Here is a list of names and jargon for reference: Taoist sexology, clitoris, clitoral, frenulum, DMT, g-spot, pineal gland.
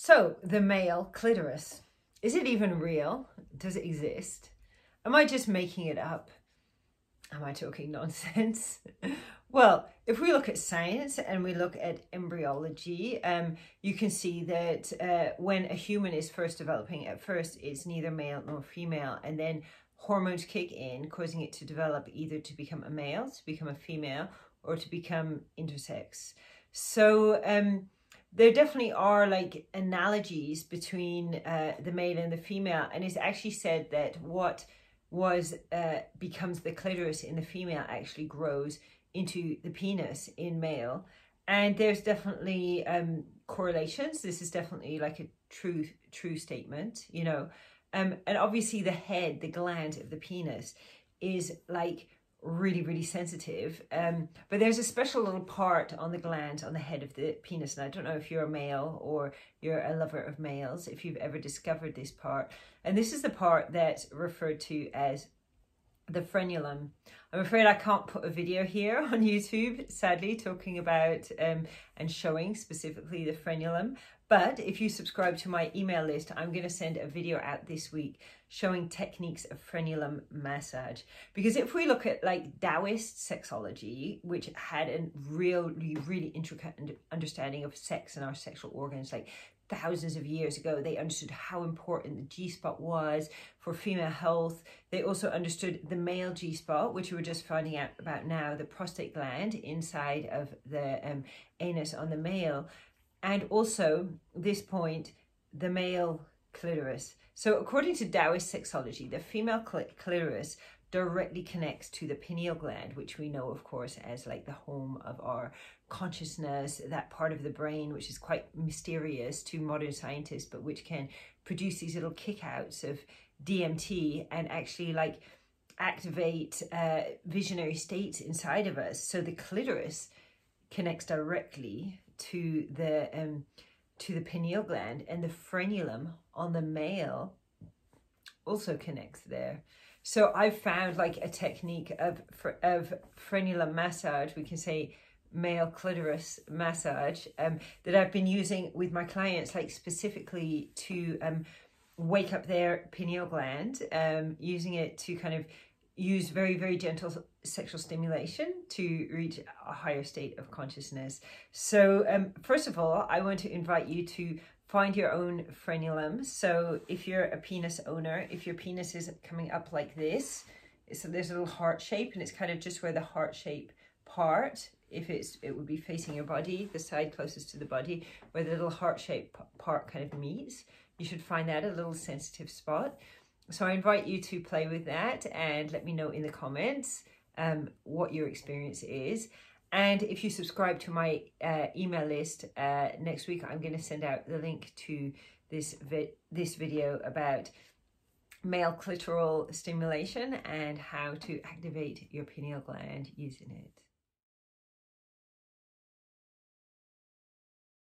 So the male clitoris, is it even real? Does it exist? Am I just making it up? Am I talking nonsense? Well, if we look at science and we look at embryology, you can see that when a human is first developing, at first it's neither male nor female, and then hormones kick in, causing it to develop either to become a male, to become a female, or to become intersex. So there definitely are like analogies between the male and the female, and it's actually said that what was becomes the clitoris in the female actually grows into the penis in male, and there's definitely correlations. This is definitely like a true statement, you know. And obviously the head, the gland of the penis, is like really sensitive, but there's a special little part on the gland on the head of the penis, and I don't know if you're a male or you're a lover of males if you've ever discovered this part, and this is the part that's referred to as the frenulum. I'm afraid I can't put a video here on YouTube, sadly, talking about and showing specifically the frenulum, but if you subscribe to my email list, I'm going to send a video out this week showing techniques of frenulum massage. Because if we look at like Taoist sexology, which had a really intricate understanding of sex and our sexual organs, like thousands of years ago, they understood how important the G-spot was for female health. They also understood the male G-spot, which we're just finding out about now, the prostate gland inside of the anus on the male, and also this point, the male clitoris. So according to Taoist sexology, the female clitoris directly connects to the pineal gland, which we know, of course, as like the home of our consciousness, that part of the brain which is quite mysterious to modern scientists, but which can produce these little kickouts of DMT and actually like activate visionary states inside of us. So the clitoris connects directly to the pineal gland, and the frenulum on the male also connects there. So I found like a technique of frenulum massage, we can say male clitoris massage, that I've been using with my clients, like specifically to wake up their pineal gland, using it to kind of use very gentle sexual stimulation to reach a higher state of consciousness. So first of all, I want to invite you to find your own frenulum. So if you're a penis owner, if your penis is coming up like this, so there's a little heart shape, and it's kind of just where the heart shape part, if it would be facing your body, the side closest to the body, where the little heart shape part kind of meets, you should find that a little sensitive spot. So I invite you to play with that and let me know in the comments what your experience is. And if you subscribe to my email list, next week I'm going to send out the link to this video about male clitoral stimulation and how to activate your pineal gland using it.